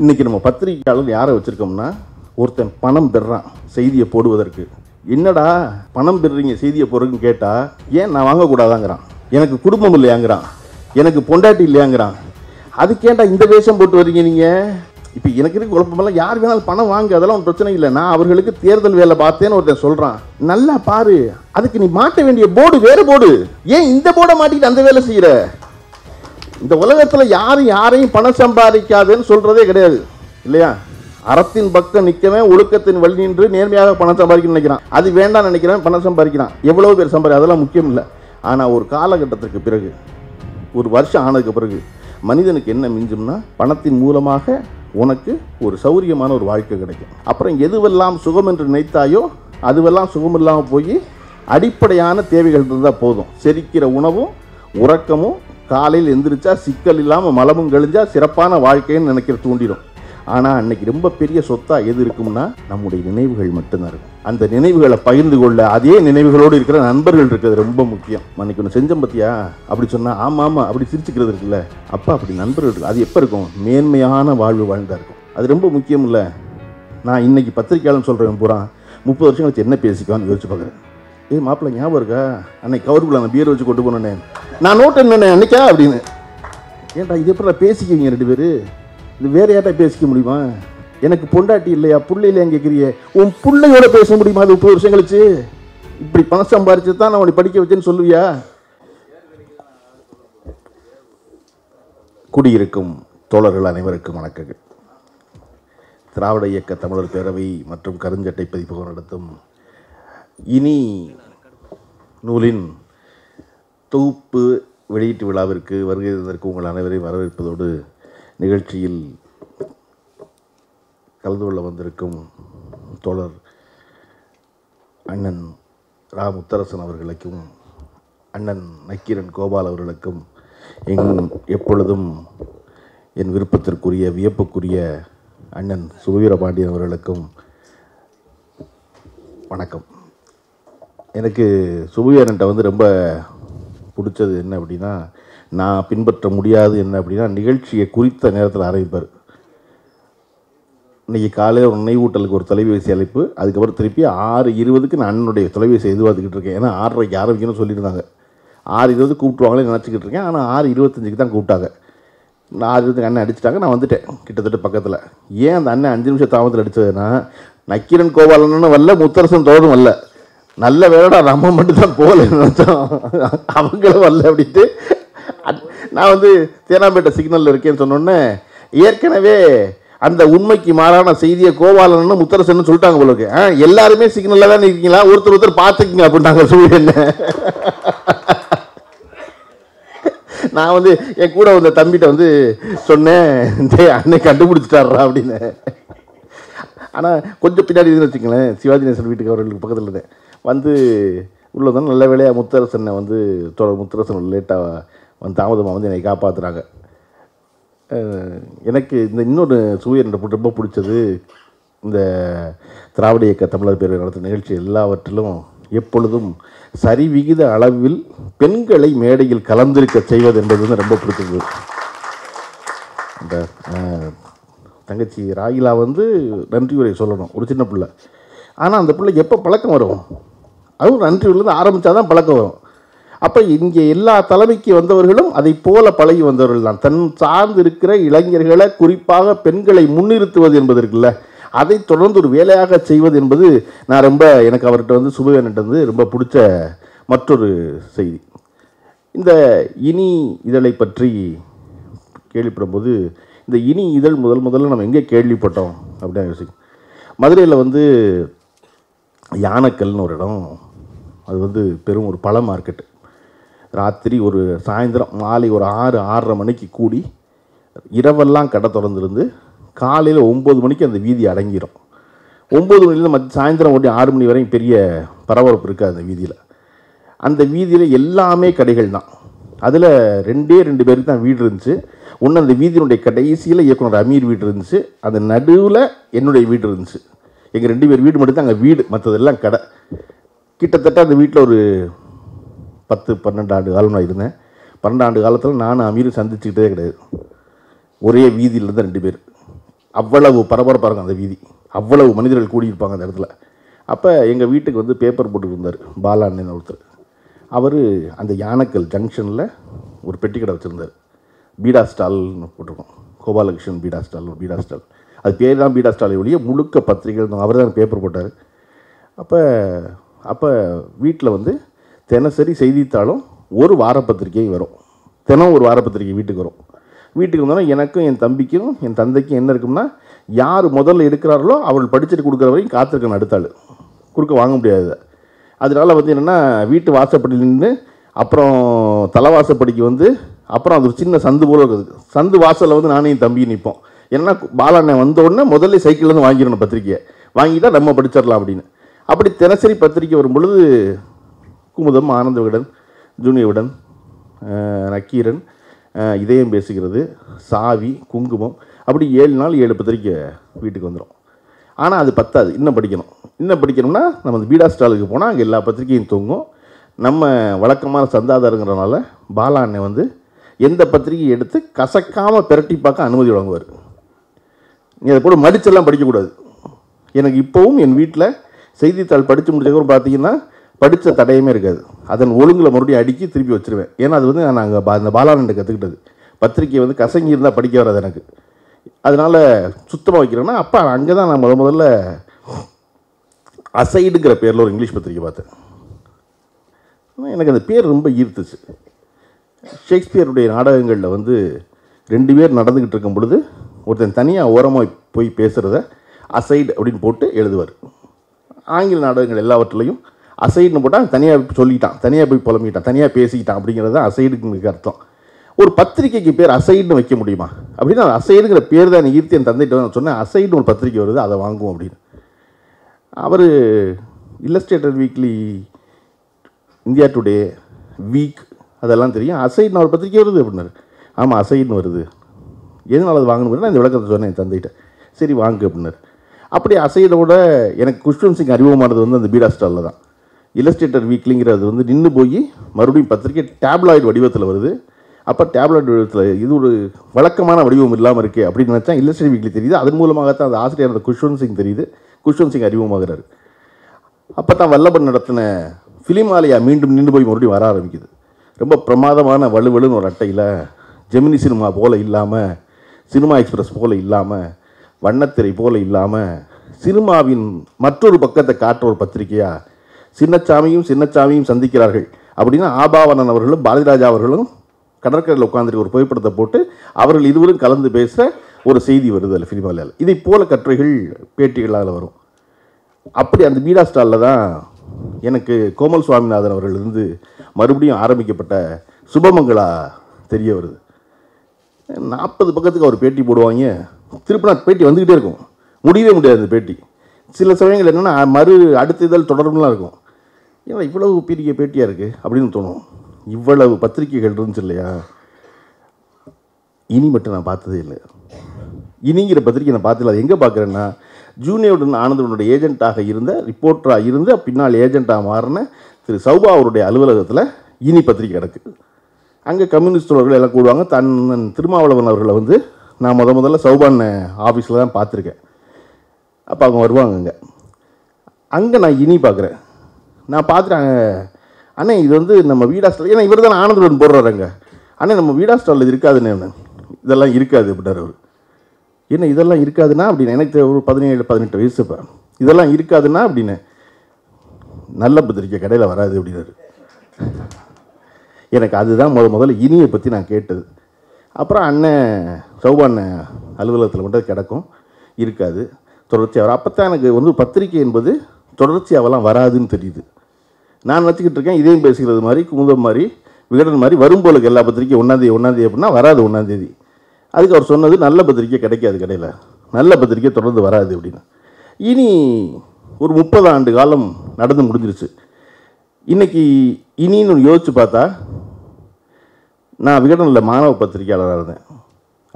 இன்றைக்கி நம்ம பத்திரிகையாளர் யாரை வச்சுருக்கோம்னா ஒருத்தன் பணம் பெறான் செய்தியை போடுவதற்கு. என்னடா பணம் பெறுறீங்க செய்தியை போடுறதுன்னு கேட்டால் ஏன் நான் வாங்கக்கூடாதாங்கிறான், எனக்கு குடும்பம் இல்லையாங்கிறான், எனக்கு பொண்டாட்டி இல்லையாங்கிறான். அதுக்கேண்டா இந்த வேஷம் போட்டு வரீங்க நீங்கள்? இப்போ எனக்கு இருக்க குழப்பமெல்லாம் யார் வேணாலும் பணம் வாங்க, அதெல்லாம் ஒன்றும் பிரச்சனை இல்லை. நான் அவர்களுக்கு தேர்தல் வேலை பார்த்தேன்னு ஒருத்தன் சொல்கிறான். நல்லா பாரு, அதுக்கு நீ மாட்ட வேண்டிய போர்டு வேறு போர்டு, ஏன் இந்த போர்டை மாட்டிக்கிட்டு அந்த வேலை செய்கிற? இந்த உலகத்தில் யாரும் யாரையும் பணம் சம்பாதிக்காதுன்னு சொல்கிறதே கிடையாது இல்லையா? அறத்தின் பக்கம் நிற்கவே ஒழுக்கத்தின் வழி நின்று நேர்மையாக பணம் சம்பாதிக்கணும்னு நினைக்கிறான். அது வேண்டாம் நினைக்கிறேன், பணம் சம்பாதிக்கிறான். எவ்வளோ பேர் சம்பாதி அதெல்லாம் முக்கியம் இல்லை. ஆனால் ஒரு காலகட்டத்திற்கு பிறகு, ஒரு வருஷம் ஆனதுக்கு பிறகு மனிதனுக்கு என்ன மிஞ்சும்னா, பணத்தின் மூலமாக உனக்கு ஒரு சௌரியமான ஒரு வாழ்க்கை கிடைக்கும். அப்புறம் எதுவெல்லாம் சுகம் என்று நினைத்தாயோ அதுவெல்லாம் சுகம் இல்லாமல் போய் அடிப்படையான தேவைகள் இருந்தால் போதும். செரிக்கிற உணவும் உறக்கமும், காலையில் எந்திரிச்சா சிக்கல் இல்லாமல் மலமும் கழிஞ்சா சிறப்பான வாழ்க்கைன்னு நினைக்கிற தூண்டிடும். ஆனால் அன்றைக்கி ரொம்ப பெரிய சொத்தாக எது இருக்கும்னா, நம்முடைய நினைவுகள் மட்டும்தான் இருக்கும். அந்த நினைவுகளை பகிர்ந்து கொள்ள அதே நினைவுகளோடு இருக்கிற நண்பர்கள் இருக்கிறது ரொம்ப முக்கியம். அன்றைக்கி ஒன்று செஞ்சம் பற்றியா அப்படி சொன்னால் ஆமாம் ஆமாம் அப்படி சிரிச்சுக்கிறது இருக்குல்ல, அப்பா அப்படி நண்பர்கள் இருக்குது. அது எப்போ இருக்கும்? மேன்மையான வாழ்வு வாழ்ந்தா இருக்கும். அது ரொம்ப முக்கியம் இல்லை? நான் இன்றைக்கி பத்திரிக்கையாளர் சொல்கிறேன் பூரா 30 வருஷம் வச்சு என்ன பேசிக்கான்னு யோசிச்சு பார்க்குறேன். ஏய் மாப்பிள்ளை ஞாபகம் இருக்கா, அன்னைக்கு கவர்க்குள்ள அந்த பீரை வச்சு கொண்டு போனேன்னே, நான் நோட்டு என்னண்ணே அன்றைக்கா அப்படின்னு. ஏன்டா இது எப்போ பேசிக்குவீங்க ரெண்டு பேர், இது வேறு யார்ட்டா பேசிக்க முடியுமா? எனக்கு பொண்டாட்டி இல்லையா புள்ளை இல்லையான்னு கேட்குறியே, உன் பிள்ளையோட பேச முடியுமா? அது 30 வருஷம் கழிச்சு இப்படி பணம் சம்பாரிச்சு தான் நான் உனக்கு படிக்க வச்சேன்னு சொல்லுவியா? குடியிருக்கும் தோழர்கள் அனைவருக்கும் வணக்கங்கள். திராவிட இயக்க தமிழர் பேரவை மற்றும் கருஞ்சட்டை பதிப்பகம் நடத்தும் இனி நூலின் தொகுப்பு வெளியீட்டு விழாவிற்கு வருகை தந்ததற்கு உங்கள் அனைவரையும் வரவேற்பதோடு, நிகழ்ச்சியில் கலந்து கொள்ள வந்திருக்கும் தோழர் அண்ணன் ரா முத்தரசன் அவர்களுக்கும் அண்ணன் நக்கீரன் கோபால் அவர்களுக்கும் எப்பொழுதும் என் விருப்பத்திற்குரிய வியப்புக்குரிய அண்ணன் சுபவீரபாண்டியன் அவர்களுக்கும் வணக்கம். எனக்கு சுபவீரன்ட்ட ரொம்ப பிடிச்சது என்ன அப்படின்னா, நான் பின்பற்ற முடியாது என்ன அப்படின்னா, நிகழ்ச்சியை குறித்த நேரத்தில் ஆரம்பிப்பார். இன்றைக்கி காலையில் நினைவூட்டலுக்கு ஒரு தொலைபேசி அழைப்பு, அதுக்கப்புறம் திருப்பி 6:20க்கு நான் அண்ணனுடைய தொலைபேசி எதிர்பார்த்துக்கிட்டு இருக்கேன். ஏன்னா 6:30க்கு ஆரம்பிக்கணும்னு சொல்லியிருந்தாங்க. 6:20 கூப்பிடுவாங்களே நினச்சிக்கிட்டு இருக்கேன். ஆனால் 6:25க்கு தான் கூப்பிட்டாங்க. நான் 6:20க்கு அண்ணன் அடிச்சிட்டாங்க, நான் வந்துட்டேன் கிட்டத்தட்ட பக்கத்தில். ஏன் அந்த அண்ணன் 5 நிமிஷம் தாமதத்தில் அடித்ததுன்னா, நக்கீரன் கோபாலன்னு வரல, முத்தரசன் தோறும் வரல. நல்ல வேலைடா நம்ம மட்டும்தான் போகல, நினச்சோம் அவங்களும் வரல அப்படின்ட்டு. நான் தேனாம்பேட்டை சிக்னலில் இருக்கேன்னு சொன்னோன்னே, ஏற்கனவே அந்த உண்மைக்கு மாறான செய்தியை கோபாலன்னு முத்தரசன்னு சொல்லிட்டாங்க உங்களுக்கு. எல்லாருமே சிக்னலில் தான் இருக்கீங்களா, ஒருத்தர் ஒருத்தர் பார்த்துக்கிங்க அப்படின்ட்டாங்க சூரியன். நான் என் கூட வந்த தம்பிகிட்ட சொன்னேன், அன்னைக்கு கண்டுபிடிச்சிட்டாரா அப்படின்னு. ஆனால் கொஞ்சம் பின்னாடி இதுன்னு வச்சுக்கங்களேன், சிவாஜி நேசன் வீட்டுக்கு அவர்களுக்கு பக்கத்தில் இருந்தேன். உள்ளதான் நல்ல வேலையாக முத்தரசனை தொடர் முத்தரசன் லேட்டாக தாமதமாக என்னை காப்பாற்றுறாங்க. எனக்கு இந்த இன்னொரு சூரியன் ரொம்ப பிடிச்சது, இந்த திராவிட இயக்க தமிழர் பேரவை நடத்தும் நிகழ்ச்சி எல்லாவற்றிலும் எப்பொழுதும் சரிவிகித அளவில் பெண்களை மேடையில் கலந்திருக்க செய்வது என்பது ரொம்ப பிடிச்சது. இந்த தங்கச்சி ராகிலா நன்றியுரை சொல்லணும், ஒரு சின்ன பிள்ளை. ஆனால் அந்த பிள்ளைக்கு எப்போ பழக்கம் வரும்? அதுவும் நன்றியுரையிலேருந்து ஆரம்பித்தா தான் பழக்கம் வரும். அப்போ இங்கே எல்லா தலைமைக்கு வந்தவர்களும் அதை போல பழகி வந்தவர்கள் தான். தன் சார்ந்து இருக்கிற இளைஞர்களை, குறிப்பாக பெண்களை முன்னிறுத்துவது என்பது இருக்குல்ல, அதை தொடர்ந்து ஒரு வேலையாக செய்வது என்பது நான் ரொம்ப எனக்கு அவர்கிட்ட சுபவேன்கிட்ட ரொம்ப பிடிச்ச மற்றொரு செய்தி. இந்த இனி இதழை பற்றி கேள்விப்படும் போது, இந்த இனி இதழ் முதல்ல நம்ம எங்கே கேள்விப்பட்டோம் அப்படின்னு யோசிக்கும். மதுரையில் யானைக்கல்னு ஒரு இடம், அது பெரும் ஒரு பழ மார்க்கெட்டு. ராத்திரி ஒரு சாயந்தரம் மாலை ஒரு 6-6:30 மணிக்கு கூடி இரவெல்லாம் கடை திறந்துருந்து காலையில் 9 மணிக்கு அந்த வீதி அடங்கிடும். 9 மணிலேருந்து சாயந்தரம் ஒட்டி 6 மணி வரையும் பெரிய பரபரப்பு இருக்குது அந்த வீதியில். அந்த வீதியில் எல்லாமே கடைகள் தான். அதில் 2 பேருக்கு தான் வீடு இருந்துச்சு. ஒன்று அந்த வீதியினுடைய கடைசியில் இயக்குனர் அமீர் வீடு இருந்துச்சு, அந்த நடுவில் என்னுடைய வீடு இருந்துச்சு. எங்கள் 2 பேர் வீடு மட்டும்தான் அங்கே வீடு, மற்றதெல்லாம் கடை. கிட்டத்தட்ட அந்த வீட்டில் ஒரு 10-12 ஆண்டு காலம் நான் இருந்தேன். 12 ஆண்டு காலத்தில் நானும் அமீரும் சந்திச்சுக்கிட்டே கிடையாது. ஒரே வீதியிலேருந்து 2 பேர். அவ்வளவு பரபரப்பாக அந்த வீதி அவ்வளவு மனிதர்கள் கூடி இருப்பாங்க அந்த இடத்துல. அப்போ எங்கள் வீட்டுக்கு வந்து பேப்பர் போட்டுருந்தார் பாலா அண்ணன் ஒருத்தர். அவர் அந்த யானைக்கல் ஜங்ஷனில் ஒரு பெட்டி கடை வச்சுருந்தார். பீடா ஸ்டால்னு போட்டிருக்கோம், கோபாலகிருஷ்ணன் பீடா ஸ்டால்னு பீடா ஸ்டால். அது பேர் தான் பீடா ஸ்டால், ஒழிய முழுக்க பத்திரிகைகள் அவர் தான் பேப்பர் போட்டார். அப்போ அப்போ வீட்டில் வந்து தினசரி செய்தித்தாளும் ஒரு வார பத்திரிக்கையும் வரும், தினம் ஒரு வார பத்திரிக்கை வீட்டுக்கு வரும். வீட்டுக்கு வந்தோன்னா எனக்கும் என் தம்பிக்கும் என் தந்தைக்கும் என்ன இருக்கும்னா, யார் முதல்ல எடுக்கிறார்களோ அவள் படிச்சுட்டு கொடுக்குற வரைக்கும் காத்திருக்கணும், அடுத்தாள் குறுக்க வாங்க முடியாது. அதனால் வந்து என்னென்னா வீட்டு வாசப்படியிலேருந்து அப்புறம் தலைவாசப்படிக்கு வந்து அப்புறம் அது ஒரு சின்ன சந்து போல இருக்குது, சந்து வாசலில் வந்து நானும் என் தம்பியும் நிற்போம். ஏன்னா பாலாண்ணை வந்தோடனே முதல்ல சைக்கிள்லேருந்து வாங்கிடணும், பத்திரிக்கையை வாங்கிட்டால் நம்ம படிச்சிடலாம் அப்படின்னு. அப்படி தினசரி பத்திரிக்கை வரும்பொழுது குமுதம், ஆனந்த விகடன், ஜூனியர் விகடன், நக்கீரன், இதயம் பேசுகிறது, சாவி, குங்குமம், அப்படி 7 நாள் 7 பத்திரிக்கை வீட்டுக்கு வந்துடும். ஆனால் அது பத்தாது, இன்னும் படிக்கணும். இன்னும் படிக்கணும்னா நம்ம அந்த பீடா ஸ்டாலுக்கு போனால் அங்கே எல்லா பத்திரிக்கையும் தூங்கும். நம்ம வழக்கமான சந்தாதாருங்கிறனால பாலா அண்ணன் வந்து எந்த பத்திரிக்கையை எடுத்து கசக்காமல் பெரட்டி பார்க்க அனுமதி வழங்குவார். நீ அதை போல மடிச்செல்லாம் படிக்கக்கூடாது. எனக்கு இப்போவும் என் வீட்டில் செய்தித்தாள் படித்து முடிச்சதுக்கப்புறம் பார்த்தீங்கன்னா படித்த தடையுமே இருக்காது, அதன் ஒழுங்கில் மறுபடியும் அடிக்கி திருப்பி வச்சுருவேன். ஏன்னா அது வந்து நான் அங்கே அந்த பாலானண்டை கற்றுக்கிட்டது. பத்திரிக்கை வந்து கசங்கி இருந்தால் படிக்க வராது எனக்கு, அதனால் சுத்தமாக வைக்கிறேன்னா. அப்போ அங்கே தான் நான் முதல்ல அசைடுங்கிற பேரில் ஒரு இங்கிலீஷ் பத்திரிக்கை பார்த்தேன். எனக்கு அந்த பேர் ரொம்ப ஈர்த்துச்சு. ஷேக்ஸ்பியருடைய நாடகங்களில் வந்து 2 பேர் நடந்துக்கிட்டு இருக்கும் பொழுது ஒருத்தன் தனியாக ஓரமாக போய் பேசுகிறத அசைடு அப்படின்னு போட்டு எழுதுவார். ஆங்கில நாடகங்கள் எல்லாவற்றிலையும் அசைடுன்னு போட்டால் தனியாக சொல்லிட்டான், தனியாக போய் புலம்பிக்கிட்டான், தனியாக பேசிக்கிட்டான் அப்படிங்கிறது தான் அசைடுக்கு அர்த்தம். ஒரு பத்திரிக்கைக்கு பேர் அசைடுன்னு வைக்க முடியுமா அப்படின்னா, அந்த அசைடுங்கிற பேர் தான் ஈர்த்து என் தந்தைகிட்ட நான் சொன்னேன், அசைடுன்னு ஒரு பத்திரிக்கை வருது அதை வாங்குவோம் அப்படின்னு. அவர் illustrated weekly, India today, week, அதெல்லாம் தெரியும். அசைடுன்னு ஒரு பத்திரிக்கை வருது அப்படின்னாரு. ஆமாம் அசைடுன்னு வருது, எதனால் அது வாங்கணும்னா இந்த விளக்கத்தை சொன்னேன் என் தந்தைகிட்ட. சரி வாங்கு அப்படின்னாரு. அப்படி அசைடோட எனக்கு குஷ்வந்த் சிங் அறிமுகமானது வந்து அந்த பீடா ஸ்டாலில் தான். இல்லஸ்ட்ரேட்டர் வீக்லிங்கிறது வந்து நின்று போய் மறுபடியும் பத்திரிக்கை டேப்லாய்டு வடிவத்தில் வருது. அப்போ டேப்லாய்டு வடிவத்தில் இது ஒரு வழக்கமான வடிவம் இல்லாமல் இருக்குது அப்படின்னு நினச்சா இல்லஸ்ட்ரேட்டர் வீக்லி தெரியுது. அதன் மூலமாகத்தான் அந்த ஆசிரியர் குஷ்வந்த் சிங் தெரியுது, குஷ்வந்த் சிங் அறிமுகமாகிறார். அப்போ தான் வல்லபன் நடத்தின ஃபிலிமாலயா மீண்டும் நின்று போய் மறுபடியும் வர ஆரம்பிக்குது. ரொம்ப பிரமாதமான வலுவலுன்னு ஒரு அட்டையில், ஜெமினி சினிமா போல் இல்லாமல், சினிமா எக்ஸ்பிரஸ் போல் இல்லாமல், வண்ணத்திரை போல் இல்லாமல், சினிமாவின் மற்றொரு பக்கத்தை காட்டுற ஒரு பத்திரிக்கையா, சின்னச்சாமியும் சின்னச்சாமியும் சந்திக்கிறார்கள் அப்படின்னா ஆபாவணன் அவர்களும் பாரதிராஜா அவர்களும் கடற்கரையில் உட்காந்துட்டு ஒரு புகைப்படத்தை போட்டு அவர்கள் இருவரும் கலந்து பேசுகிற ஒரு செய்தி வருது அதில் ஃபிலிமாவில். இதை போல கட்டுரைகள் பேட்டிகளால் வரும். அப்படி அந்த பீடா ஸ்டாலில் தான் எனக்கு கோமல் சுவாமிநாதன் அவர்களிருந்து மறுபடியும் ஆரம்பிக்கப்பட்ட சுபமங்களா தெரிய வருது. 40 பக்கத்துக்கு அவர் பேட்டி போடுவாங்க, திருப்பினா பேட்டி வந்துக்கிட்டே இருக்கும், முடியவே முடியாது அந்த பேட்டி. சில சமயங்கள் என்னென்னா மறு அடுத்த இதழ் தொடர்புலாம் இருக்கும். ஏன்னா இவ்வளவு பெரிய பேட்டியாக இருக்குது அப்படின்னு தோணும். இவ்வளவு பத்திரிக்கைகள் இருந்துச்சு இல்லையா, இனி மட்டும் நான் பார்த்ததே இல்லை. இனிங்கிற பத்திரிக்கை நான் பார்த்துல அது எங்கே பார்க்குறேன்னா, ஜூனியருடன் ஆனந்தனுடைய ஏஜென்ட்டாக இருந்த, ரிப்போர்ட்டராக இருந்து பின்னால் ஏஜென்ட்டாக மாறின திரு சௌபா அவருடைய அலுவலகத்தில் இனி பத்திரிக்கை கிடக்கு. அங்கே கம்யூனிஸ்ட் தோழர்கள் எல்லாம் கூடுவாங்க. தன்னன் திருமாவளவன் அவர்களை வந்து நான் முதல்ல சௌபான் ஆஃபீஸில் தான் பார்த்துருக்கேன். அப்போ அவங்க வருவாங்க, அங்கே நான் இனி பார்க்குறேன். நான் பார்த்துட்டேன், அண்ணே இது வந்து நம்ம பீடா ஸ்டால், ஏன்னா இவர் தான் ஆனந்தவுடன் போடுறாருங்க, அண்ணே நம்ம பீடா ஸ்டாலில் இது இருக்காதுன்னு. இதெல்லாம் இருக்காது அப்படின்னாரு அவர். என்ன இதெல்லாம் இருக்காதுன்னா அப்படின்னு, எனக்கு ஒரு 17-18 வயசு இப்போ, இதெல்லாம் இருக்காதுன்னா அப்படின்னு, நல்ல பத்திரிக்கை கடையில் வராது அப்படின்னாரு. எனக்கு அதுதான் முதல்ல இனியை பற்றி நான் கேட்டது. அப்புறம் அண்ணன் சௌபா அண்ணன் அலுவலகத்தில் மட்டும் கிடக்கும், இருக்காது தொடர்ச்சியாக. அப்போ தான் எனக்கு வந்து பத்திரிக்கை என்பது தொடர்ச்சியாகலாம் வராதுன்னு தெரியுது. நான் நினச்சிக்கிட்டு இருக்கேன் இதையும் பேசுகிறது மாதிரி, குமுதம் மாதிரி, விகடன் மாதிரி வரும்போலுக்கு எல்லா பத்திரிக்கையும் ஒன்றாந்தேதி அப்படின்னா வராது 1ஆம் தேதி. அதுக்கு அவர் சொன்னது நல்ல பத்திரிக்கை கிடைக்காது கடையில், நல்ல பத்திரிக்கை தொடர்ந்து வராது அப்படின்னு. இனி ஒரு 30 ஆண்டு காலம் நடந்து முடிஞ்சிருச்சு. இன்றைக்கி இனின்னு யோசித்து பார்த்தா, நான் விகடனில் மாணவ பத்திரிக்கையாளராக இருந்தேன்.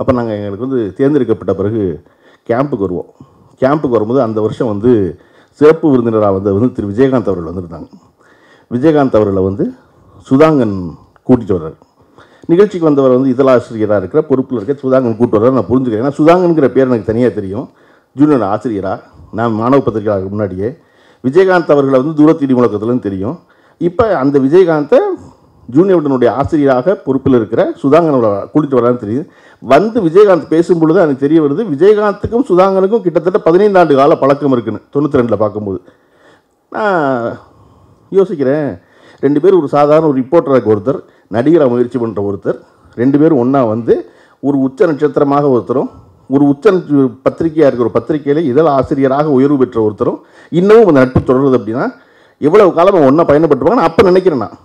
அப்போ நாங்கள் எங்களுக்கு வந்து தேர்ந்தெடுக்கப்பட்ட பிறகு கேம்புக்கு வருவோம். கேம்புக்கு வரும்போது அந்த வருஷம் வந்து சிறப்பு விருந்தினராக வந்து திரு விஜயகாந்த் அவர்கள் வந்திருந்தாங்க. விஜயகாந்த் அவர்களை வந்து சுதாங்கன் கூட்டிகிட்டு வர்றார். நிகழ்ச்சிக்கு வந்தவர் வந்து இதழ் ஆசிரியராக இருக்கிற பொறுப்பில் இருக்க சுதாங்கன் கூட்டு வர நான் புரிஞ்சுக்கிறேன். ஏன்னா சுதாங்கன்கிற பேர் எனக்கு தனியாக தெரியும். ஜூனியர் ஆசிரியராக நான் மாணவ பத்திரிகையாளருக்கு முன்னாடியே விஜயகாந்த் அவர்களை வந்து தூரத்திடி முழக்கத்துலன்னு தெரியும். இப்போ அந்த விஜயகாந்தை ஜூனியர்டனுடைய ஆசிரியராக பொறுப்பில் இருக்கிற சுதாங்கனோட கூட்டிகிட்டு வரான்னு தெரியுது. வந்து விஜயகாந்த் பேசும்பொழுது எனக்கு தெரிய வருது விஜயகாந்துக்கும் சுதாங்கனுக்கும் கிட்டத்தட்ட 15 ஆண்டு கால பழக்கம் இருக்குன்னு 92 பார்க்கும்போது நான் யோசிக்கிறேன். ரெண்டு பேர் ஒரு சாதாரண ஒரு ரிப்போர்ட்டராக ஒருத்தர், நடிகராக முயற்சி பண்ணுற ஒருத்தர், ரெண்டு பேரும் ஒன்றா வந்து ஒரு உச்ச நட்சத்திரமாக ஒருத்தரும், ஒரு உச்ச பத்திரிகையாக இருக்கிற ஒரு பத்திரிகையில் இதழ் ஆசிரியராக உயர்வு பெற்ற ஒருத்தரும் இன்னமும் அந்த நட்பு தொடருது. அப்படின்னா எவ்வளவு காலம் ஒன்றா பயணப்பட்டுருவாங்கன்னு அப்போ நினைக்கிறேன் நான்.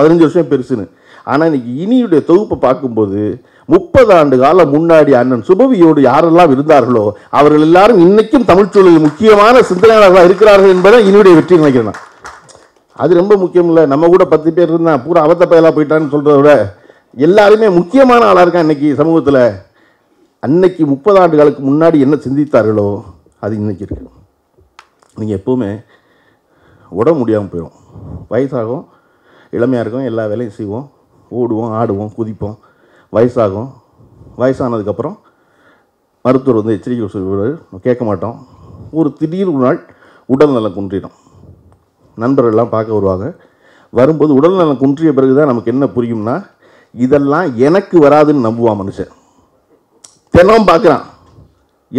15 வருஷம் பெருசுன்னு. ஆனால் இன்றைக்கி இனியுடைய தொகுப்பை பார்க்கும்போது 30 ஆண்டு காலம் முன்னாடி அண்ணன் சுபவியோடு யாரெல்லாம் இருந்தார்களோ அவர்கள் எல்லாரும் இன்றைக்கும் தமிழ்ச்சூழலில் முக்கியமான சிந்தனையாளர்களாக இருக்கிறார்கள் என்பதை இனியுடைய வெற்றி நினைக்கிறேன் நான். அது ரொம்ப முக்கியம். இல்லை நம்ம கூட 10 பேர் இருந்தால் பூரா அவத்த பயலாக போயிட்டான்னு சொல்கிறத விட எல்லாருமே முக்கியமான ஆளாக இருக்கான் இன்றைக்கி சமூகத்தில். அன்னைக்கு 30 ஆண்டுகளுக்கு முன்னாடி என்ன சிந்தித்தார்களோ அது இன்றைக்கி இருக்கு. நீங்கள் எப்போவுமே உடம்பு முடியாமல் போயிடும், வயசாகும், இளமையாக இருக்கும், எல்லா வேலையும் செய்வோம், ஓடுவோம், ஆடுவோம், குதிப்போம், வயசாகும். வயசானதுக்கப்புறம் மருத்துவர் வந்து எச்சரிக்கை சொல்வார், கேட்க மாட்டோம். ஒரு திடீர் நாள் உடல்நலம் குன்றிடும். நண்பர்கள்லாம் பார்க்க வருவாங்க. வரும்போது உடல்நலம் குன்றிய பிறகு தான் நமக்கு என்ன புரியும்னா இதெல்லாம் எனக்கு வராதுன்னு நம்புவான் மனுஷன். தினம் பார்க்குறான்,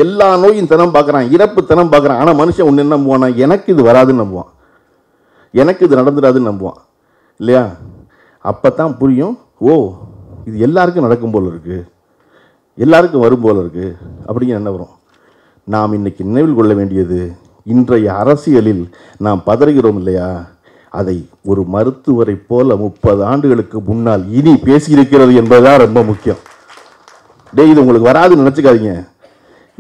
எல்லா நோயும் தினம் பார்க்குறான், இறப்பு தினம் பார்க்குறான். ஆனால் மனுஷன் ஒன்று என்ன நம்புவான்னா எனக்கு இது வராதுன்னு நம்புவான், எனக்கு இது நடந்துடாதுன்னு நம்புவான் இல்லையா? அப்போ தான் புரியும், ஓ இது எல்லாருக்கும் நடக்கும் போல் இருக்குது, எல்லாருக்கும் வரும் போல் இருக்குது அப்படிங்கிற என்ன வரும். நாம் இன்றைக்கி நினைவில் கொள்ள வேண்டியது இன்றைய அரசியலில் நாம் பதறுகிறோம் இல்லையா, அதை ஒரு மருத்துவரை போல 30 ஆண்டுகளுக்கு முன்னால் இனி பேசியிருக்கிறது என்பதுதான் ரொம்ப முக்கியம். டே இது உங்களுக்கு வராதுன்னு நினச்சிக்காதீங்க,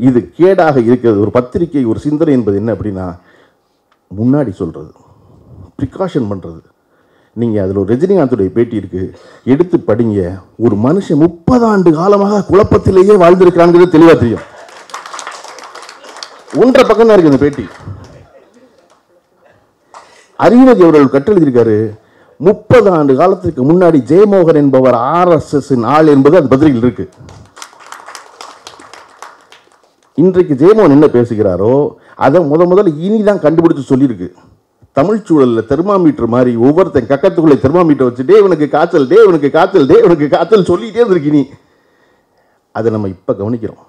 இது கேடாக இருக்கிறது. ஒரு பத்திரிகை ஒரு சிந்தனை என்பது என்ன அப்படின்னா முன்னாடி சொல்கிறது, ப்ரிகாஷன் பண்ணுறது. நீங்கள் அதில் ஒரு ரஜினிகாந்தோடைய பேட்டி இருக்குது, எடுத்து படிங்க. ஒரு மனுஷன் 30 ஆண்டு காலமாக குழப்பத்திலேயே வாழ்ந்திருக்கிறான்ங்கிறது தெளிவாக தெரியும். 1.5 பக்கம் தான் இருக்குது இந்த பேட்டி. அறிஞர் அவர்கள் கட்டெழுதியிருக்காரு, 30 ஆண்டு காலத்துக்கு முன்னாடி ஜெயமோகன் என்பவர் RSS ஆள் என்பது அந்த பத்திரிகையில் இருக்கு. இன்றைக்கு ஜெயமோகன் என்ன பேசுகிறாரோ அதை முதல்ல இனிதான் கண்டுபிடிச்சு சொல்லியிருக்கு. தமிழ் சூழலில் தெர்மாமீட்டர் மாதிரி ஒவ்வொருத்தன் கக்கத்துக்குள்ளே தெர்மாமீட்டர் வச்சுட்டே இவனுக்கு காய்ச்சல், டே இவனுக்கு காய்ச்சல், டே இவனுக்கு காய்ச்சல் சொல்லிகிட்டே இருந்திருக்கு. நீ அதை நம்ம இப்போ கவனிக்கிறோம்.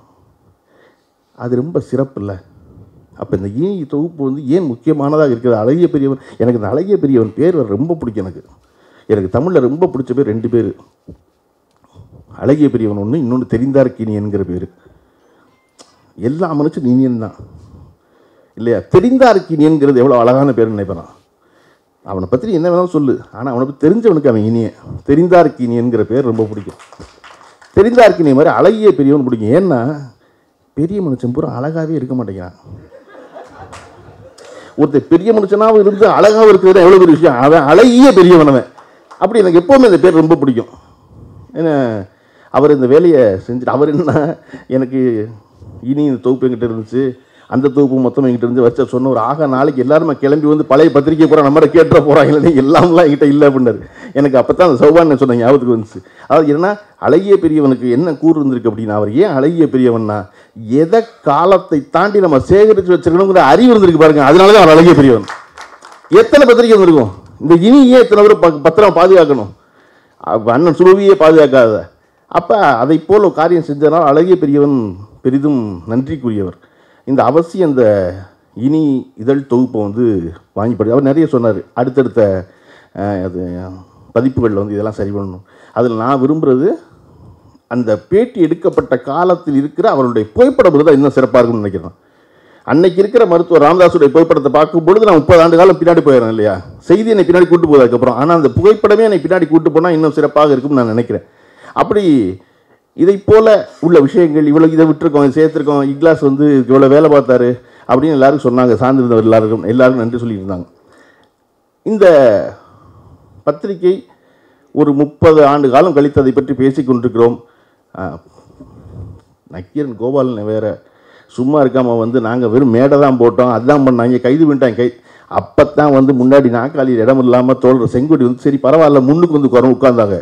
அது ரொம்ப சிறப்பு இல்லை? அப்போ இந்த இனி தொகுப்பு வந்து ஏன் முக்கியமானதாக இருக்கிறது? அழகிய பெரியவன், எனக்கு இந்த அழகிய பெரியவன் பேர் ரொம்ப பிடிக்கும். எனக்கு தமிழில் ரொம்ப பிடிச்ச பேர் 2 பேர், அழகிய பெரியவன் ஒன்று, இன்னொன்று தெரிந்தார் கீனியன்கிற பேர். எல்லா மனுஷன் இனியன் தான் இல்லையா? தெரிந்தார் கீனியன்கிறது எவ்வளோ அழகான பேர்னு நினைப்பறான். அவனை பற்றி என்ன வேணாலும் சொல்லு, ஆனால் அவனை பற்றி தெரிஞ்சவனுக்கு அவன் இனியன். தெரிந்தார் கீனியன்கிற பேர் ரொம்ப பிடிக்கும். தெரிந்தார் கீனிய மாதிரி அழகிய பெரியவன் பிடிக்கும். ஏன்னா பெரிய மனுஷன் பூரா அழகாகவே இருக்க மாட்டேங்கிறான். ஒருத்தர் பெரிய மனுஷனாகவும் இருந்து அழகாகவும் இருக்கிறது எவ்வளோ பெரிய விஷயம். அவன் அழகிய பெரியவனவன். அப்படி எனக்கு எப்போவுமே இந்த பேர் ரொம்ப பிடிக்கும். ஏன்னா அவர் இந்த வேலையை செஞ்சுட்டு அவர் என்ன எனக்கு இனி இந்த தொகுப்பு என்கிட்ட இருந்துச்சு, அந்த தொகுப்பு மொத்தம் என்கிட்ட இருந்து வச்ச சொன்ன ஒரு ஆக நாளைக்கு எல்லாருமே கிளம்பி வந்து பழைய பத்திரிக்கை கூட நம்மளை கேட்டுற போகிறாங்க இல்லை எல்லாம்லாம் என்கிட்ட இல்லை அப்படின்னாரு. எனக்கு அப்போ தான் அந்த சௌபான்னு சொன்ன ஞாபகத்துக்கு வந்துச்சு. அதாவது என்னன்னா அழகிய பெரியவனுக்கு என்ன கூறு இருந்திருக்கு அப்படின்னா அவர் ஏன் அழகிய பெரியவன்னா எதை காலத்தை தாண்டி நம்ம சேகரித்து வச்சிருக்கணுங்கிற அறிவு இருந்திருக்கு பாருங்க. அதனால தான் அவர் அழகிய பெரியவன். எத்தனை பத்திரிக்கை வந்திருக்கும் இந்த இனியே, எத்தனை பேர் பத்திரம் பாதுகாக்கணும், அண்ணன் சுலவியே பாதுகாக்காத. அப்போ அதை போல் ஒரு காரியம் செஞ்சதுனால அழகிய பெரியவன் பெரிதும் நன்றிக்குரியவர். இந்த அவசியம் இந்த இனி இதழ் தொகுப்பை வந்து வாங்கி படி. அவர் நிறைய சொன்னார், அடுத்தடுத்த அது பதிப்புகளில் வந்து இதெல்லாம் சரி பண்ணணும். அதில் நான் விரும்புகிறது அந்த பேட்டி எடுக்கப்பட்ட காலத்தில் இருக்கிற அவருடைய புகைப்படம் இருந்தால் இன்னும் சிறப்பாக இருக்கும்னு நினைக்கிறேன். அன்னைக்கு இருக்கிற மருத்துவர் ராமதாஸுடைய புகைப்படத்தை பார்க்கும்பொழுது நான் 30 ஆண்டு காலம் பின்னாடி போயிடறேன் இல்லையா? செய்தி என்னை பின்னாடி கூட்டு போகுது அதுக்கப்புறம். ஆனால் அந்த புகைப்படமே என்னை பின்னாடி கூட்டு போனால் இன்னும் சிறப்பாக இருக்கும்னு நான் நினைக்கிறேன். அப்படி இதை போல் உள்ள விஷயங்கள் இவ்வளோ இதை விட்டுருக்கோம், சேர்த்துருக்கோம். இக்லாஸ் வந்து இவ்வளோ வேலை பார்த்தாரு அப்படின்னு எல்லாருக்கும் சொன்னாங்க, சார்ந்திருந்தவர் எல்லாருக்கும் நன்றி சொல்லியிருந்தாங்க. இந்த பத்திரிகை ஒரு 30 ஆண்டு காலம் கழித்து அதை பற்றி பேசி கொண்டிருக்கிறோம். நக்கீரன் கோபாலன் வேறு சும்மா இருக்காமல் வந்து நாங்கள் வெறும் மேடை தான் போட்டோம், அதுதான் பண்ணாங்க, கைது பண்ணிட்டாங்க. அப்போ தான் வந்து முன்னாடி நாக்காளியில் இடம் இல்லாமல் தோல்ற செங்கோடி வந்து சரி பரவாயில்ல முன்னுக்கு வந்து உட்காந்தாங்க.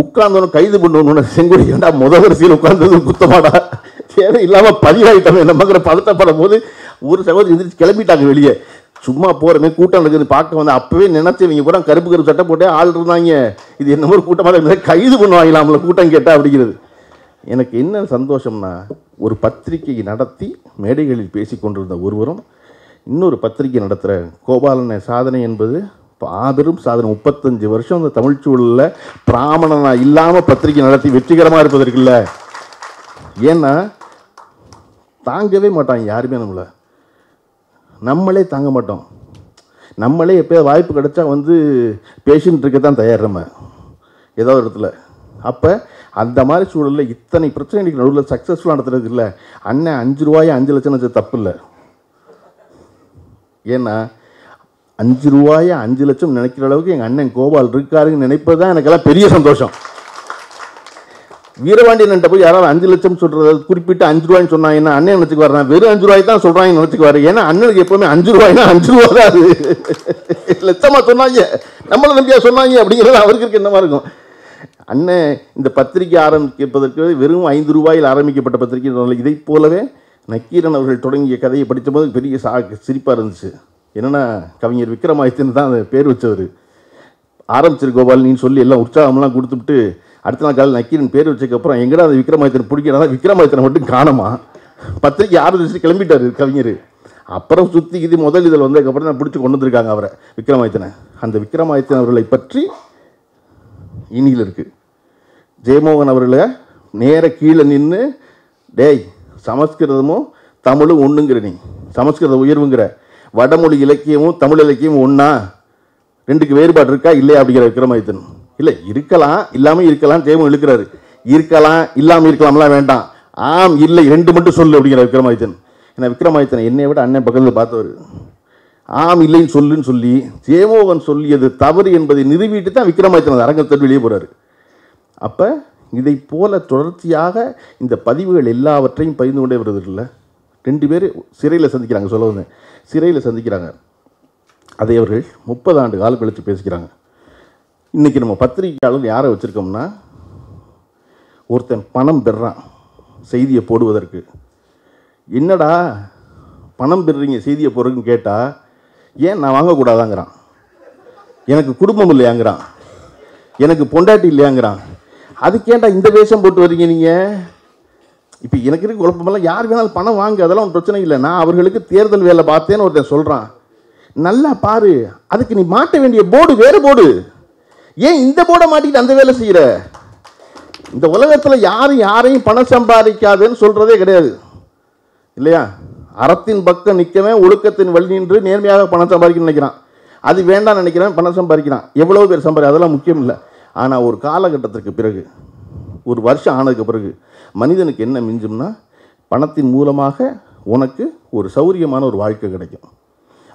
உட்கார்ந்தவன கைது பண்ணுவனோட செங்கோடி ஏண்டா முதவரிசையில் உட்கார்ந்தது குத்தமாடா தேவை இல்லாம பதிவாயிட்டமே நம்மங்கற பதட்டப்படும்போது ஒரு சகோதரி எந்திரிச்சு கிளம்பிட்டாங்க வெளியே சும்மா போறமே கூட்டம் நடக்குது பார்க்க வந்து அப்பவே நினைச்சேன் இவங்க கூட கருப்பு கருப்பு சட்டை போட்டு ஆள் இருந்தாங்க இது என்னமோ ஒரு கூட்டமா இருந்தா கைது பண்ணுவாங்களாம்ல கூட்டம் கேட்டா அப்படிங்கிறது எனக்கு என்ன சந்தோஷம்னா ஒரு பத்திரிகை நடத்தி மேடைகளில் பேசி கொண்டிருந்த ஒருவரும் இன்னொரு பத்திரிகை நடத்துற கோபாலன் சாதனை என்பது ஆபெரும் சாதனை 35 வருஷம் அந்த தமிழ் சூழல்ல பிராமணனா இல்லாம பத்திரிகை நடத்தி வெற்றிகரமா இருப்பதற்கு இல்ல ஏன்னா தாங்கவே மாட்டாங்க யாருமே நம்மள நம்மளே தாங்க மாட்டோம் நம்மளே எப்பயாவது வாய்ப்பு கிடைச்சா வந்து பேஷண்ட் இருக்க தான் தயார் நம்ம ஏதோ ஒரு இடத்துல அப்போ அந்த மாதிரி சூழலில் இத்தனை பிரச்சனைகளுக்கு நடுவில் சக்ஸஸ்ஃபுல்லாக நடத்துறது இல்லை அண்ணன் 5 ரூபாயை 5 லட்சம் வச்சது தப்பு இல்லை ஏன்னா 5 ரூபாயை 5 லட்சம் நினைக்கிற அளவுக்கு எங்கள் அண்ணன் கோபால் இருக்காருன்னு நினைப்பது தான் எனக்கெல்லாம் பெரிய சந்தோஷம் வீரபாண்டியன்ட்ட போய் யாராவது 5 லட்சம் சொல்கிறது குறிப்பிட்டு 5 ரூபாய்ன்னு சொன்னாங்கன்னா அண்ணன் நினச்சிக்கு வரேன் வெறும் 5 ரூபாய் தான் சொல்கிறாங்கன்னு நினச்சிக்கு வரேன் ஏன்னா அண்ணனுக்கு எப்போவுமே 5 ரூபாய்னா 5 ரூபா தான் அது லட்சமாக சொன்னாங்க நம்மளை நம்பியாக சொன்னாங்க அப்படிங்கிறது அவருக்கு இருக்க என்னமா இருக்கும் அண்ணன் இந்த பத்திரிகை ஆரம்பிப்பதற்கு வெறும் 5 ரூபாயில் ஆரம்பிக்கப்பட்ட பத்திரிகை இதைப் போலவே நக்கீரன் அவர்கள் தொடங்கிய கதையை படித்தபோது பெரிய சிரிப்பாக இருந்துச்சு என்னென்னா கவிஞர் விக்ரமாதித்யன் தான் அந்த பேர் வச்சவர் ஆரம்பிச்சிரு கோபால் நீ சொல்லி எல்லாம் உற்சாகம்லாம் கொடுத்துட்டு அடுத்த நாள் காலையில் நக்கீரன் பேர் வச்சதுக்கப்புறம் எங்கடா அது விக்ரமாதித்யன் பிடிக்கிறதா விக்ரமாதித்யனை மட்டும் காணுமா பத்திரிகை ஆரம்பிச்சுட்டு கிளம்பிட்டார் கவிஞர் அப்புறம் சுற்றி இது முதல் இதில் வந்ததுக்கப்புறம் தான் பிடிச்சி கொண்டு வந்திருக்காங்க அவரை விக்ரமாதித்யனை அந்த விக்ரமாதித்யன் அவர்களை பற்றி இனியில் இருக்குது ஜெயமோகன் அவர்களை நேர கீழே நின்று டேய் சமஸ்கிருதமும் தமிழும் ஒன்றுங்கிற நீ சமஸ்கிருத உயர்வுங்கிற வடமொழி இலக்கியமும் தமிழ் இலக்கியமும் ஒன்றா ரெண்டுக்கு வேறுபாடு இருக்கா இல்லையா அப்படிங்கிற விக்ரமாதித்தன் இல்லை இருக்கலாம் இல்லாமல் இருக்கலாம் ஜெயமோகன் இழுக்கிறாரு இருக்கலாம் இல்லாமல் இருக்கலாம்லாம் வேண்டாம் ஆம் இல்லை 2 மட்டும் சொல்லு அப்படிங்கிற விக்ரமாதித்தன் ஏன்னா விக்ரமாதித்தன் என்னை விட அண்ணன் பக்கத்தில் பார்த்தவர் ஆம் இல்லைன்னு சொல்லுன்னு சொல்லி ஜெயமோகன் சொல்லியது தவறு என்பதை நிரூபிட்டு தான் விக்ரமாதித்யன் அரங்கத்தோடு வெளியே போகிறாரு அப்போ இதை போல தொடர்ச்சியாக இந்த பதிவுகள் எல்லாவற்றையும் பகிர்ந்து கொண்டே வருவதில்லை 2 பேர் சிறையில் சந்திக்கிறாங்க சொல்ல வந்தேன் சிறையில் சந்திக்கிறாங்க அதை அவர்கள் 30 ஆண்டு காலம் கழித்து பேசிக்கிறாங்க இன்றைக்கி நம்ம பத்திரிகையாளர் யாரை வச்சுருக்கோம்னா ஒருத்தன் பணம் பெறான் செய்தியை போடுவதற்கு என்னடா பணம் பெறுறீங்க செய்தியை போடுறதுன்னு கேட்டால் ஏன் நான் வாங்கக்கூடாதாங்கிறான் எனக்கு குடும்பம் இல்லையாங்கிறான் எனக்கு பொண்டாட்டி இல்லையாங்கிறான் அதுக்கேண்டா இந்த வேஷம் போட்டு வரீங்க நீங்கள் இப்போ எனக்கு இருக்க குழப்பமெல்லாம் யார் வேணாலும் பணம் வாங்க அதெல்லாம் ஒன்றும் பிரச்சனை இல்லை நான் அவர்களுக்கு தேர்தல் வேலை பார்த்தேன்னு ஒருத்தன் சொல்கிறான் நல்லா பாரு அதுக்கு நீ மாட்ட வேண்டிய போர்டு வேறு போர்டு ஏன் இந்த போர்டை மாட்டிக்கிட்டு அந்த வேலை செய்கிற இந்த உலகத்தில் யாரையும் பணம் சம்பாதிக்காதுன்னு சொல்கிறதே கிடையாது இல்லையா அறத்தின் பக்கம் நிற்கவே ஒழுக்கத்தின் வழி நின்று நேர்மையாக பணம் சம்பாதிக்கணும்னு நினைக்கிறான் அது வேண்டாம்னு நினைக்கிறேன் பணம் சம்பாதிக்கிறான் எவ்வளோ பேர் சம்பாதி அதெல்லாம் முக்கியம் இல்லை ஆனால் ஒரு காலகட்டத்திற்கு பிறகு ஒரு வருஷம் ஆனதுக்கு பிறகு மனிதனுக்கு என்ன மிஞ்சும்னா பணத்தின் மூலமாக உனக்கு ஒரு சௌரியமான ஒரு வாழ்க்கை கிடைக்கும்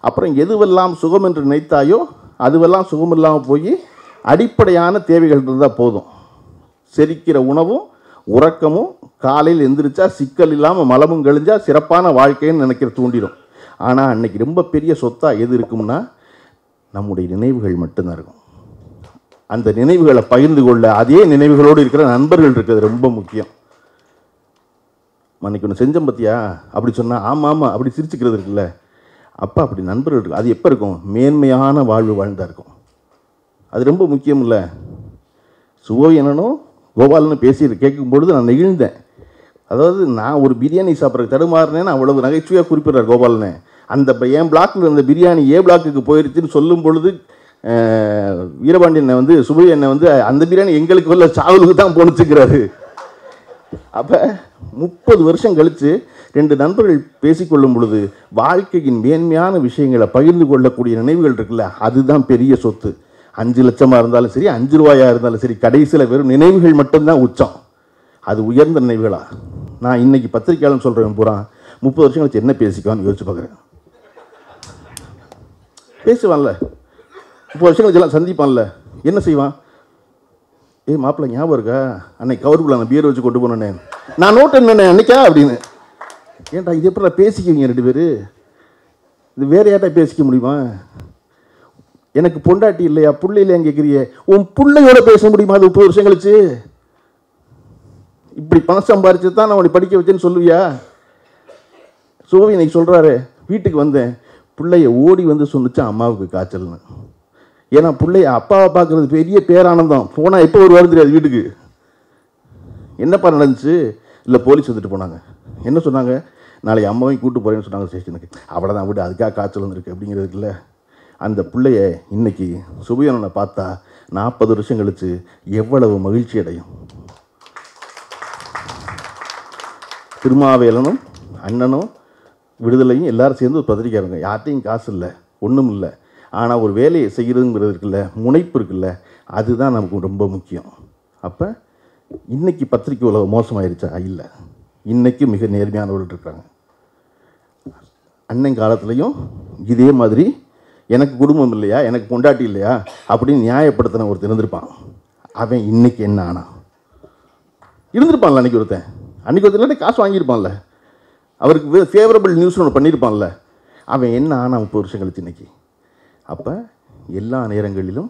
அப்புறம் எதுவெல்லாம் சுகம் என்று நினைத்தாயோ அதுவெல்லாம் சுகம் இல்லாமல் போய் அடிப்படையான தேவைகள் இருந்தால் போதும் செரிக்கிற உணவும் உறக்கமும் காலையில் எந்திரிச்சா சிக்கல் இல்லாமல் மலமும் கழிஞ்சா சிறப்பான வாழ்க்கைன்னு நினைக்கிற தூண்டிடும் ஆனால் அன்றைக்கி ரொம்ப பெரிய சொத்தாக எது இருக்கும்னா நம்முடைய நினைவுகள் மட்டும்தான் இருக்கும் அந்த நினைவுகளை பகிர்ந்து கொள்ள அதே நினைவுகளோடு இருக்கிற நண்பர்கள் இருக்கிறது ரொம்ப முக்கியம் அன்றைக்கி ஒன்று செஞ்சம் பற்றியா அப்படி சொன்னால் ஆமாம் ஆமாம் அப்படி சிரிச்சுக்கிறது இருக்குல்ல அப்போ அப்படி நண்பர்கள் இருக்கு அது எப்போ இருக்கும் மேன்மையான வாழ்வு வாழ்ந்தா இருக்கும் அது ரொம்ப முக்கியம் இல்லை சுவை என்னன்னு கோபால்னு பேசி கேட்கும்பொழுது நான் நெகிழ்ந்தேன் அதாவது நான் ஒரு பிரியாணி சாப்பிட்ற தடுமாறினேன்னு அவ்வளவு நகைச்சுவையாக குறிப்பிட்றார் கோபாலனே அந்த என் பிளாக்கில் இருந்த பிரியாணி ஏ பிளாக்குக்கு போயிடுச்சுன்னு சொல்லும் பொழுது வீரபாண்டியனை வந்து சுபை என்னை வந்து அந்த பிரியாணி எங்களுக்கு வரல சாவலுக்கு தான் போணுச்சுக்கிறாரு அப்போ 30 வருஷம் கழித்து 2 நண்பர்கள் பேசிக்கொள்ளும் பொழுது வாழ்க்கையின் மேன்மையான விஷயங்களை பகிர்ந்து கொள்ளக்கூடிய நினைவுகள் இருக்குல்ல அதுதான் பெரிய சொத்து 5 லட்சமாக இருந்தாலும் சரி 5 ரூபாயாக இருந்தாலும் சரி கடைசியில் வெறும் நினைவுகள் மட்டும்தான் உச்சம் அது உயர்ந்த நினைவுகளா நான் இன்றைக்கி பத்திரிகையாளர் சொல்கிறேன் பூரா 30 வருஷம் கழிச்சு என்ன பேசிக்கலாம்னு யோசிச்சு பார்க்குறேன் பேசுவான்ல 30 வருஷம் கழிச்செல்லாம் சந்திப்பான்ல என்ன செய்வான் ஏ மாப்பிள்ளை ஞாபகம் இருக்கா அன்னைக்கு கவர்க்குள்ள நான் பியர் வச்சு கொண்டு போனேன் நான் நோட்டு என்னண்ணே அன்னைக்கா அப்படின்னு ஏன்டா இது எப்படி நான் பேசிக்குவீங்க 2 பேர் இது வேறு யார்ட்டா பேசிக்க முடியுமா எனக்கு பொண்டாட்டி இல்லையா புள்ளை இல்லையா கேக்குறியே உன் புள்ளையோட பேச முடியுமா 30 வருஷம் கழிச்சு இப்படி பணம் சம்பாரிச்சு தான் நான் உன்னை படிக்க வச்சேன்னு சொல்லுவியா சோவி நீ சொல்றாரு வீட்டுக்கு வந்தேன் பிள்ளைய ஓடி வந்து சொன்னுச்சு அம்மாவுக்கு காய்ச்சல்னு ஏனா பிள்ளைய அப்பாவை பார்க்கிறது பெரிய பேரானந்தம் போனா எப்போ ஒரு வருது தெரியாது வீட்டுக்கு என்ன பண்ணலஞ்சு இல்ல போலீஸ் வந்துட்டு போனாங்க என்ன சொன்னாங்க நாளை அம்மாவையும் கூட்டி போறேன்னு சொன்னாங்க ஸ்டேஷனுக்கு அவளதான் விட்டு அதுக்காக காய்ச்சல் வந்திருக்கு அப்படிங்கிறதுக்கு இல்ல அந்த பிள்ளைய இன்னைக்கு சுபியனனை பார்த்தா 40 வருஷம் கழிச்சு எவ்வளவு மகிழ்ச்சி அடையும் திருமாவேலனும் அண்ணனும் விடுதலையும் எல்லாரும் சேர்ந்து ஒரு பத்திரிக்கை இருங்க யார்ட்டையும் காசு இல்லை ஒன்றும் இல்லை ஆனால் ஒரு வேலையை செய்கிறதுங்கிறது இருக்குல்ல முனைப்பு இருக்குல்ல அதுதான் நமக்கு ரொம்ப முக்கியம் அப்போ இன்றைக்கி பத்திரிக்கை உலகம் மோசமாயிருச்சா இல்லை இன்றைக்கி மிக நேர்மையானவர்கள் இருக்கிறாங்க அன்னைய காலத்துலேயும் இதே மாதிரி எனக்கு குடும்பம் இல்லையா எனக்கு கொண்டாட்டி இல்லையா அப்படின்னு நியாயப்படுத்தின ஒருத்தர் இருந்திருப்பான் அவன் இன்றைக்கி என்ன ஆனா இருந்திருப்பான்ல அன்றைக்கி ஒருத்தன் அன்றைக்கி ஒருத்தர் காசு வாங்கியிருப்பான்ல அவருக்கு ஃபேவரபிள் நியூஸ் ஒன்று பண்ணியிருப்பான்ல அவன் என்ன ஆனால் 30 வருஷம் கழிச்சு இன்னைக்கு அப்போ எல்லா நேரங்களிலும்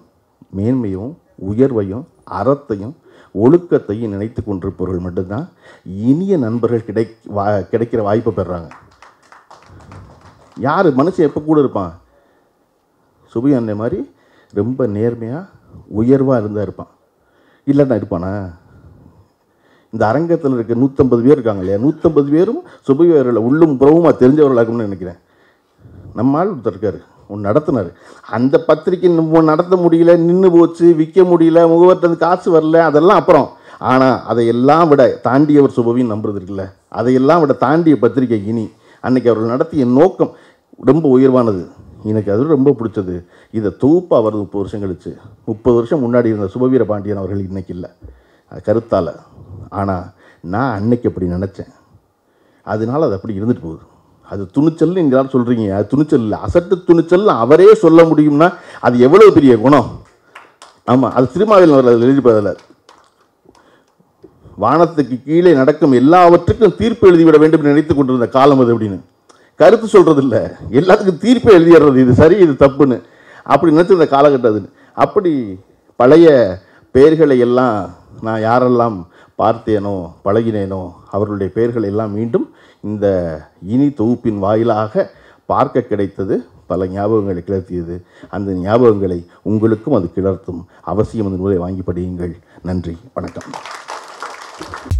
மேன்மையும் உயர்வையும் அறத்தையும் ஒழுக்கத்தையும் நினைத்து கொண்டிருப்பவர்கள் மட்டும்தான் இனிய நண்பர்கள் கிடைக்கிற வாய்ப்பை பெறுறாங்க யார் மனுஷன் எப்போ கூட இருப்பான் சுபி அண்ணே மாதிரி ரொம்ப நேர்மையாக உயர்வாக இருந்தால் இருப்பான் இல்லைன்னா இருப்பானா இந்த அரங்கத்தில் இருக்க 150 பேர் இருக்காங்க இல்லையா 150 பேரும் சுபையவர்களை உள்ளும் புறவுமாக தெரிஞ்சவர்களாகும்னு நினைக்கிறேன் நம்மால் ஒருத்தர் இருக்கார் ஒன்று நடத்தினார் அந்த பத்திரிக்கை நடத்த முடியல நின்று போச்சு விற்க முடியல முகவர்கிட்ட காசு வரல அதெல்லாம் அப்புறம் ஆனால் அதையெல்லாம் விட தாண்டியவர் சுபவின்னு நம்புறது இருக்குல்ல அதையெல்லாம் விட தாண்டிய பத்திரிக்கை இனி அன்றைக்கி அவர்கள் நடத்திய நோக்கம் ரொம்ப உயர்வானது எனக்கு அது ரொம்ப பிடிச்சது இதை தொகுப்பாக வருது 30 வருஷம் கழிச்சு 30 வருஷம் முன்னாடி இருந்த சுபவீர பாண்டியன் அவர்கள் இன்றைக்கி இல்லை கருத்தால் ஆனால் நான் அன்னைக்கு அப்படி நினச்சேன் அதனால் அது அப்படி இருந்துட்டு போகுது அது துணிச்சல்னு எங்களால் சொல்கிறீங்க அது துணிச்சல் இல்லை அசட்டு துணிச்சல் அவரே சொல்ல முடியும்னா அது எவ்வளோ பெரிய குணம் ஆமாம் அது திருமாவில் அவர் அதில் எழுதிப்பதில்லை வானத்துக்கு கீழே நடக்கும் எல்லாவற்றுக்கும் தீர்ப்பு எழுதிவிட வேண்டும் என்று நினைத்து கொண்டிருந்த காலம் அது அப்படின்னு கருத்து சொல்கிறது இல்லை எல்லாத்துக்கும் தீர்ப்பை எழுதிடுறது இது சரி இது தப்புன்னு அப்படி நினச்சிருந்த காலகட்டம் அதுன்னு அப்படி பழைய பெயர்களை எல்லாம் நான் யாரெல்லாம் பார்த்தேனோ பழகினேனோ அவர்களுடைய பெயர்களை எல்லாம் மீண்டும் இந்த இனி தொகுப்பின் வாயிலாக பார்க்க கிடைத்தது பல ஞாபகங்களை கிளர்த்தியது அந்த ஞாபகங்களை உங்களுக்கும் அது கிளர்த்தும் அவசியம் அந்த நூலை வாங்கி படியுங்கள் நன்றி வணக்கம்